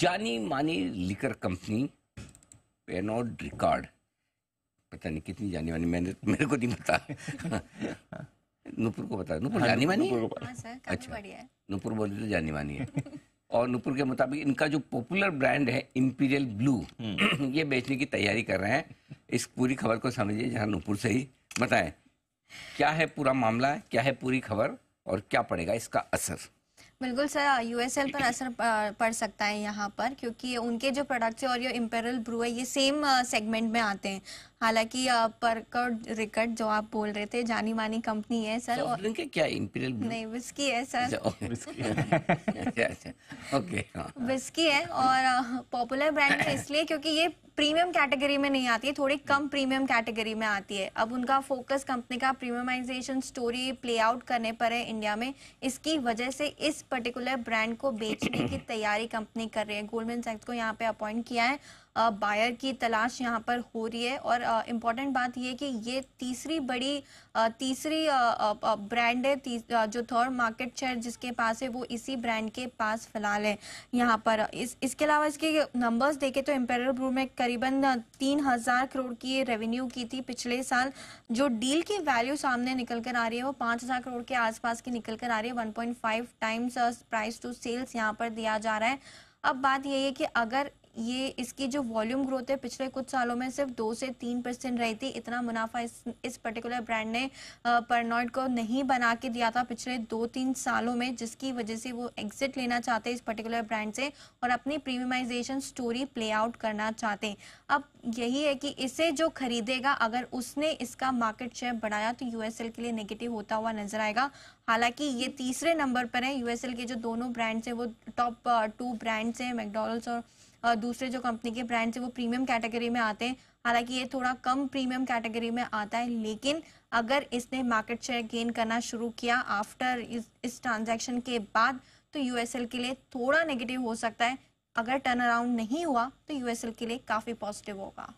जानी मानी liquor company पेर्नोड record, पता नहीं कितनी जानी मानी, मैंने मेरे को नहीं पता नूपुर को बता, नूपुर जानी मानी है? अच्छा, नूपुर बोलते तो जानी मानी है। और नूपुर के मुताबिक इनका जो पॉपुलर ब्रांड है इंपीरियल ब्लू, ये बेचने की तैयारी कर रहे हैं। इस पूरी खबर को समझिए, जहां नूपुर से ही बताएं क्या है पूरा मामला, क्या है पूरी खबर और क्या पड़ेगा इसका असर। बिल्कुल सर, यूएसएल पर असर पड़ सकता है यहाँ पर, क्योंकि उनके जो प्रोडक्ट्स है और ये इंपेरियल ब्रू है ये सेम सेगमेंट में आते हैं। हालांकि पर्नोड रिकॉर्ड जो आप बोल रहे थे जानी मानी कंपनी है सर, और क्या इंपीरियल ब्रू नहीं विस्की है सर, ओके विस्की है और पॉपुलर ब्रांड है इसलिए क्योंकि ये प्रीमियम कैटेगरी में नहीं आती है, थोड़ी कम प्रीमियम कैटेगरी में आती है। अब उनका फोकस कंपनी का प्रीमियमाइजेशन स्टोरी प्ले आउट करने पर है इंडिया में, इसकी वजह से इस पर्टिकुलर ब्रांड को बेचने की तैयारी कंपनी कर रही है। गोल्डमैन सैक्स को यहाँ पे अपॉइंट किया है, बायर की तलाश यहाँ पर हो रही है। और इम्पॉर्टेंट बात यह कि ये तीसरी ब्रांड है, जो थर्ड मार्केट शेयर जिसके पास है वो इसी ब्रांड के पास फिलहाल है यहाँ पर। इसके अलावा इसके नंबर्स देखें तो इंपेरियल ब्रू में करीबन 3,000 करोड़ की रेवेन्यू की थी पिछले साल। जो डील की वैल्यू सामने निकल कर आ रही है वो 5,000 करोड़ के आसपास की निकल कर आ रही है। 1.5 टाइम्स प्राइस टू सेल्स यहाँ पर दिया जा रहा है। अब बात यही है कि अगर ये इसकी जो वॉल्यूम ग्रोथ है पिछले कुछ सालों में सिर्फ 2 से 3% रही थी, इतना मुनाफा इस पर्टिकुलर ब्रांड ने पर्नॉइड को नहीं बना के दिया था पिछले 2-3 सालों में, जिसकी वजह से वो एग्जिट लेना चाहते हैं इस पर्टिकुलर ब्रांड से और अपनी प्रीमियमाइजेशन स्टोरी प्ले आउट करना चाहते हैं। अब यही है कि इसे जो खरीदेगा अगर उसने इसका मार्केट शेयर बढ़ाया तो यूएसएल के लिए नेगेटिव होता हुआ नजर आएगा। हालांकि ये तीसरे नंबर पर है, यूएसएल के जो दोनों ब्रांड्स हैं वो टॉप 2 ब्रांड्स हैं, मैकडोनल्ड्स और दूसरे जो कंपनी के ब्रांड्स हैं वो प्रीमियम कैटेगरी में आते हैं। हालांकि ये थोड़ा कम प्रीमियम कैटेगरी में आता है, लेकिन अगर इसने मार्केट शेयर गेन करना शुरू किया आफ्टर इस ट्रांजैक्शन के बाद तो यूएसएल के लिए थोड़ा नेगेटिव हो सकता है। अगर टर्न अराउंड नहीं हुआ तो यूएसएल के लिए काफ़ी पॉजिटिव होगा।